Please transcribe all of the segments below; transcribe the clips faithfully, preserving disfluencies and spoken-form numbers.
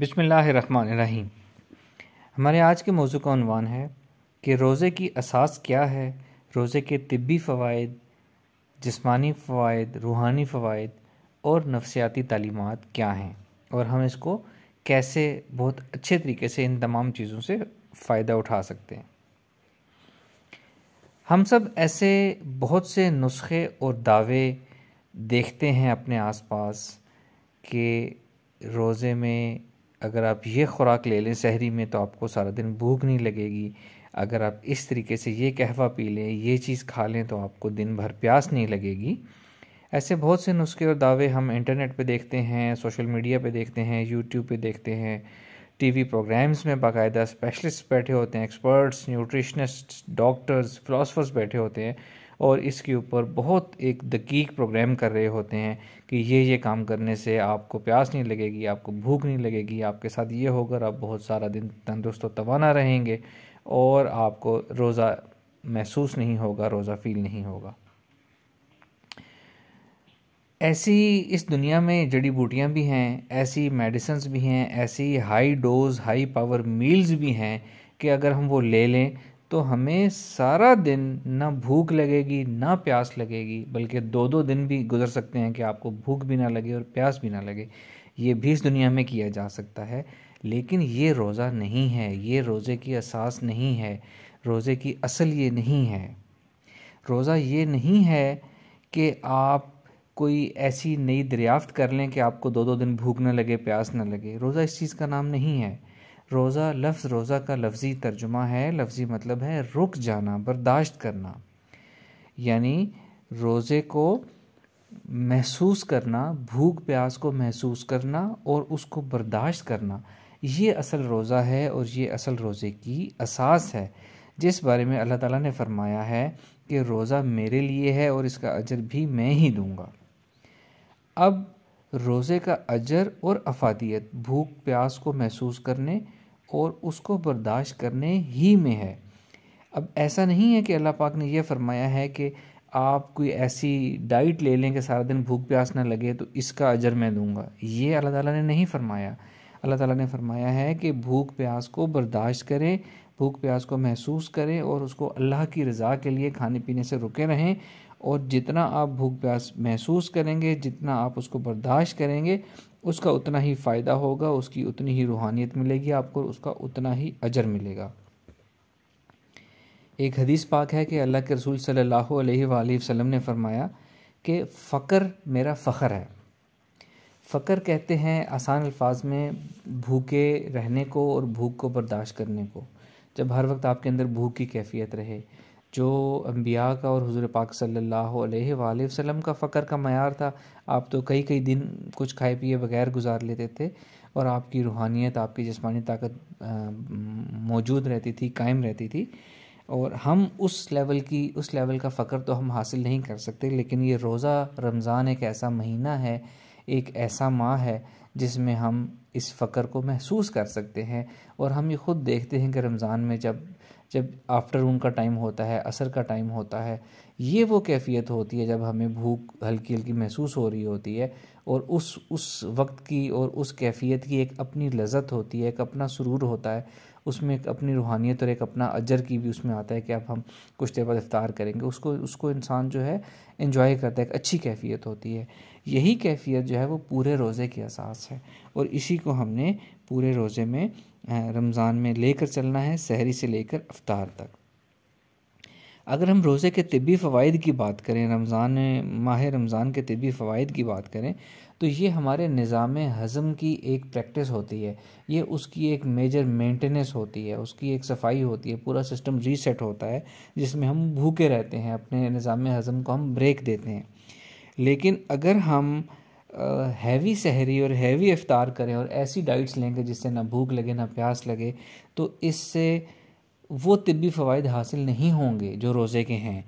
बिस्मिल्लाहिर्रहमानिर्रहीम। हमारे आज के मौजू का उन्वान है कि रोज़े की असास क्या है, रोज़े के तिब्बी फ़वाइद, जिस्मानी फ़वाइद, रूहानी फ़वाइद और नफसियाती तालीमात क्या हैं, और हम इसको कैसे बहुत अच्छे तरीके से इन तमाम चीज़ों से फ़ायदा उठा सकते हैं। हम सब ऐसे बहुत से नुस्खे और दावे देखते हैं अपने आसपास कि रोज़े में अगर आप ये ख़ुराक ले लें सहरी में तो आपको सारा दिन भूख नहीं लगेगी, अगर आप इस तरीके से ये कहवा पी लें, ये चीज़ खा लें तो आपको दिन भर प्यास नहीं लगेगी। ऐसे बहुत से नुस्खे और दावे हम इंटरनेट पे देखते हैं, सोशल मीडिया पे देखते हैं, यूट्यूब पे देखते हैं, टीवी प्रोग्राम्स में बाकायदा स्पेशलिस्ट बैठे होते हैं, एक्सपर्ट्स, न्यूट्रिशनिस्ट, डॉक्टर्स, फिलासफर्स बैठे होते हैं और इसके ऊपर बहुत एक दकीक प्रोग्राम कर रहे होते हैं कि ये ये काम करने से आपको प्यास नहीं लगेगी, आपको भूख नहीं लगेगी, आपके साथ ये होगा और आप बहुत सारा दिन तंदुरुस्त और तवाना रहेंगे और आपको रोज़ा महसूस नहीं होगा, रोज़ा फील नहीं होगा। ऐसी इस दुनिया में जड़ी बूटियाँ भी हैं, ऐसी मेडिसिन्स भी हैं, ऐसी high dose high power meals भी हैं कि अगर हम वो ले लें तो हमें सारा दिन ना भूख लगेगी ना प्यास लगेगी, बल्कि दो दो दिन भी गुजर सकते हैं कि आपको भूख भी ना लगे और प्यास भी ना लगे। ये भी इस दुनिया में किया जा सकता है, लेकिन ये रोज़ा नहीं है, ये रोज़े की असास नहीं है, रोज़े की असल ये नहीं है। रोज़ा ये नहीं है कि आप कोई ऐसी नई दरियाफ्त कर लें कि आपको दो दो दिन भूख ना लगे प्यास ना लगे। रोज़ा इस चीज़ का नाम नहीं है। रोज़ा लफ्ज़, रोज़ा का लफ्ज़ी तर्जुमा है, लफ्ज़ी मतलब है रुक जाना, बर्दाश्त करना, यानी रोज़े को महसूस करना, भूख प्यास को महसूस करना और उसको बर्दाश्त करना। ये असल रोज़ा है और ये असल रोज़े की असास है, जिस बारे में अल्लाह ताला ने फरमाया है कि रोज़ा मेरे लिए है और इसका अजर भी मैं ही दूँगा। अब रोज़े का अजर और अफादियत भूख प्यास को महसूस करने और उसको बर्दाश्त करने ही में है। अब ऐसा नहीं है कि अल्लाह पाक ने यह फ़रमाया है कि आप कोई ऐसी डाइट ले लें कि सारा दिन भूख प्यास ना लगे तो इसका अजर मैं दूंगा, ये अल्लाह ताला ने नहीं फ़रमाया। अल्लाह ताला ने फ़रमाया है कि भूख प्यास को बर्दाश्त करें, भूख प्यास को महसूस करें और उसको अल्लाह की रज़ा के लिए खाने पीने से रुके रहें, और जितना आप भूख प्यास महसूस करेंगे, जितना आप उसको बर्दाश्त करेंगे, उसका उतना ही फ़ायदा होगा, उसकी उतनी ही रूहानियत मिलेगी आपको, उसका उतना ही अजर मिलेगा। एक हदीस पाक है कि अल्लाह के रसूल सल्लल्लाहु अलैहि वसल्लम ने फरमाया कि फ़कर मेरा फ़ख्र है। फ़कर कहते हैं आसान अल्फाज में भूखे रहने को और भूख को बर्दाश्त करने को। जब हर वक्त आपके अंदर भूख की कैफियत रहे, जो अंबिया का और हुज़ूर पाक सल्लल्लाहु अलैहि वसल्लम का फ़कर का मयार था, आप तो कई कई दिन कुछ खाए पिए बगैर गुजार लेते थे और आपकी रूहानियत, आपकी जिस्मानी ताकत मौजूद रहती थी, कायम रहती थी। और हम उस लेवल की उस लेवल का फ़कर तो हम हासिल नहीं कर सकते, लेकिन ये रोज़ा रमज़ान एक ऐसा महीना है, एक ऐसा माह है जिसमें हम इस फ़कर को महसूस कर सकते हैं। और हम ये ख़ुद देखते हैं कि रमज़ान में जब जब आफ्टरनून का टाइम होता है, असर का टाइम होता है, ये वो कैफियत होती है जब हमें भूख हल्की हल्की महसूस हो रही होती है, और उस उस वक्त की और उस कैफियत की एक अपनी लज़त होती है, एक अपना सुरूर होता है, उसमें एक अपनी रूहानियत और एक अपना अजर की भी उसमें आता है कि अब हम कुछ देर बाद इफ्तार करेंगे। उसको उसको इंसान जो है एंजॉय करता है, एक अच्छी कैफियत होती है। यही कैफियत जो है वो पूरे रोज़े की असास है, और इसी को हमने पूरे रोज़े में रमज़ान में लेकर चलना है, सहरी से लेकर इफ्तार तक। अगर हम रोज़े के तिब्बी फ़वाइद की बात करें, रमज़ान माह रमज़ान के तिब्बी फ़वाइद की बात करें, तो ये हमारे निज़ाम हज़म की एक प्रैक्टिस होती है, ये उसकी एक मेजर मेंटेनेंस होती है, उसकी एक सफाई होती है, पूरा सिस्टम रीसेट होता है, जिसमें हम भूखे रहते हैं, अपने निज़ाम हज़म को हम ब्रेक देते हैं। लेकिन अगर हम हैवी सहरी और हैवी इफ्तार करें और ऐसी डाइट्स लेंगे जिससे ना भूख लगे ना प्यास लगे, तो इससे वो तिब्बी फ़वाइद हासिल नहीं होंगे जो रोज़े के हैं।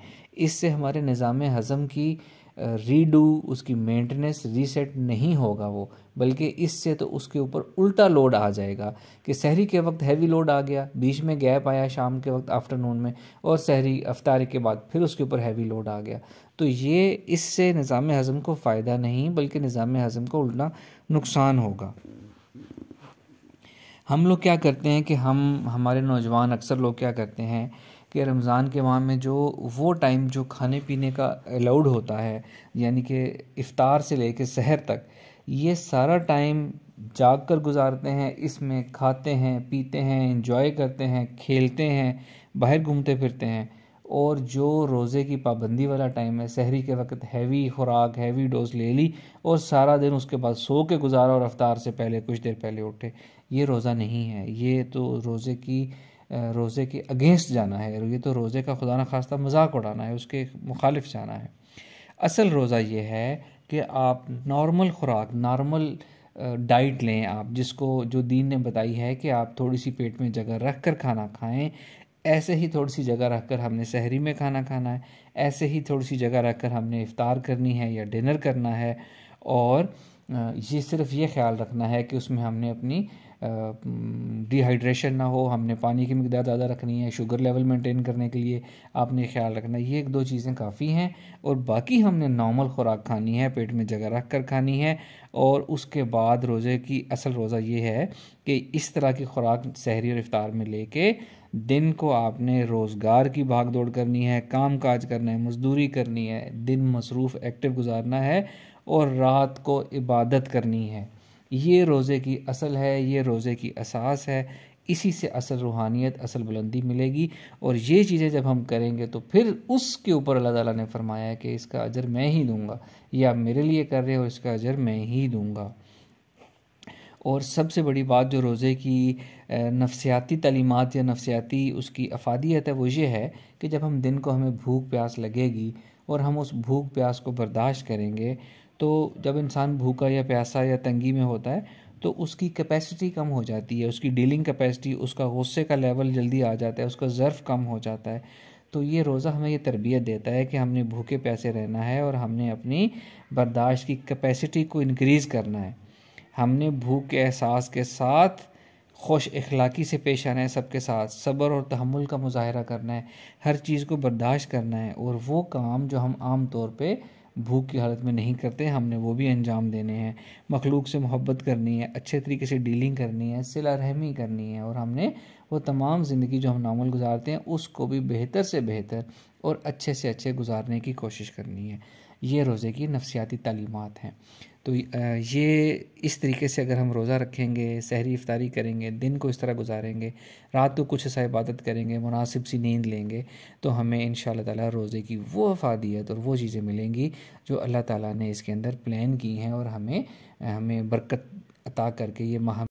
इससे हमारे निज़ाम हज़म की रीडू, उसकी मेंटेनेंस, रीसेट नहीं होगा वो, बल्कि इससे तो उसके ऊपर उल्टा लोड आ जाएगा कि सहरी के वक्त हैवी लोड आ गया, बीच में गैप आया शाम के वक्त आफ्टरनून में, और सहरी अफ्तारी के बाद फिर उसके ऊपर हैवी लोड आ गया। तो ये इससे निज़ाम हज़म को फ़ायदा नहीं, बल्कि निज़ाम हज़म को उल्टा नुकसान होगा। हम लोग क्या करते हैं कि हम हमारे नौजवान अक्सर लोग क्या करते हैं कि रमज़ान के माह में जो वो टाइम जो खाने पीने का अलाउड होता है, यानी कि इफ़्तार से लेकर सहर तक, ये सारा टाइम जाग कर गुजारते हैं, इसमें खाते हैं, पीते हैं, एंजॉय करते हैं, खेलते हैं, बाहर घूमते फिरते हैं। और जो रोज़े की पाबंदी वाला टाइम है, सहरी के वक्त हैवी खुराक, हैवी डोज ले ली और सारा दिन उसके बाद सो के गुजारा और अफ्तार से पहले कुछ देर पहले उठे, ये रोज़ा नहीं है। ये तो रोज़े की रोज़े के अगेंस्ट जाना है, ये तो रोज़े का खुदा न खास्ता मजाक उड़ाना है, उसके मुखालिफ जाना है। असल रोज़ा ये है कि आप नॉर्मल खुराक, नॉर्मल डाइट लें आप, जिसको जो दीन ने बताई है कि आप थोड़ी सी पेट में जगह रख कर खाना खाएं। ऐसे ही थोड़ी सी जगह रखकर हमने सहरी में खाना खाना है, ऐसे ही थोड़ी सी जगह रखकर हमने इफ़्तार करनी है या डिनर करना है। और ये सिर्फ ये ख्याल रखना है कि उसमें हमने अपनी डिहाइड्रेशन ना हो, हमने पानी की मिक़दार ज़्यादा रखनी है, शुगर लेवल मेंटेन करने के लिए आपने ख्याल रखना है। ये एक दो चीज़ें काफ़ी हैं और बाकी हमने नॉर्मल खुराक खानी है, पेट में जगह रख कर खानी है। और उसके बाद रोज़े की असल रोज़ा ये है कि इस तरह की खुराक सहरी और इफ़्तार में लेके दिन को आपने रोज़गार की भाग दौड़ करनी है, काम काज करना है, मजदूरी करनी है, दिन मसरूफ़ एक्टिव गुजारना है और रात को इबादत करनी है। ये रोज़े की असल है, ये रोज़े की असास है। इसी से असल रूहानियत, असल बुलंदी मिलेगी। और ये चीज़ें जब हम करेंगे तो फिर उसके ऊपर अल्लाह ताला ने फरमाया है कि इसका अजर मैं ही दूंगा, ये आप मेरे लिए कर रहे हो, इसका अजर मैं ही दूंगा। और सबसे बड़ी बात जो रोज़े की नफ्सियाती तालीमात या नफ्सियाती उसकी अफादियत है वो ये है कि जब हम दिन को हमें भूख प्यास लगेगी और हम उस भूख प्यास को बर्दाश्त करेंगे, तो जब इंसान भूखा या प्यासा या तंगी में होता है तो उसकी कैपेसिटी कम हो जाती है, उसकी डीलिंग कैपेसिटी, उसका गुस्से का लेवल जल्दी आ जाता है, उसका ज़र्फ़ कम हो जाता है। तो ये रोज़ा हमें ये तरबियत देता है कि हमने भूखे प्यासे रहना है और हमने अपनी बर्दाश्त की कैपेसिटी को इनक्रीज़ करना है। हमने भूख के एहसास के साथ खुश अखलाक़ी से पेश आना है, सबके साथ सब्र और तहम्मुल का मुजाहरा करना है, हर चीज़ को बर्दाश्त करना है। और वो काम जो हम आम तौर पे भूख की हालत में नहीं करते, हमने वो भी अंजाम देने हैं। मखलूक से मोहब्बत करनी है, अच्छे तरीके से डीलिंग करनी है, सिला रहमी करनी है। और हमने वो तमाम ज़िंदगी जो हम नामुल गुजारते हैं उसको भी बेहतर से बेहतर और अच्छे से अच्छे गुजारने की कोशिश करनी है। ये रोज़े की नफ्सियाती तालीमात हैं। तो ये इस तरीके से अगर हम रोज़ा रखेंगे, सहरी इफ्तारी करेंगे, दिन को इस तरह गुजारेंगे, रात को कुछ ऐसा इबादत करेंगे, मुनासिब सी नींद लेंगे, तो हमें इंशाअल्लाह ताला रोज़े की वो अफादियत और वो चीज़ें मिलेंगी जो अल्लाह ताला ने इसके अंदर प्लान की हैं और हमें हमें बरकत अता करके ये माह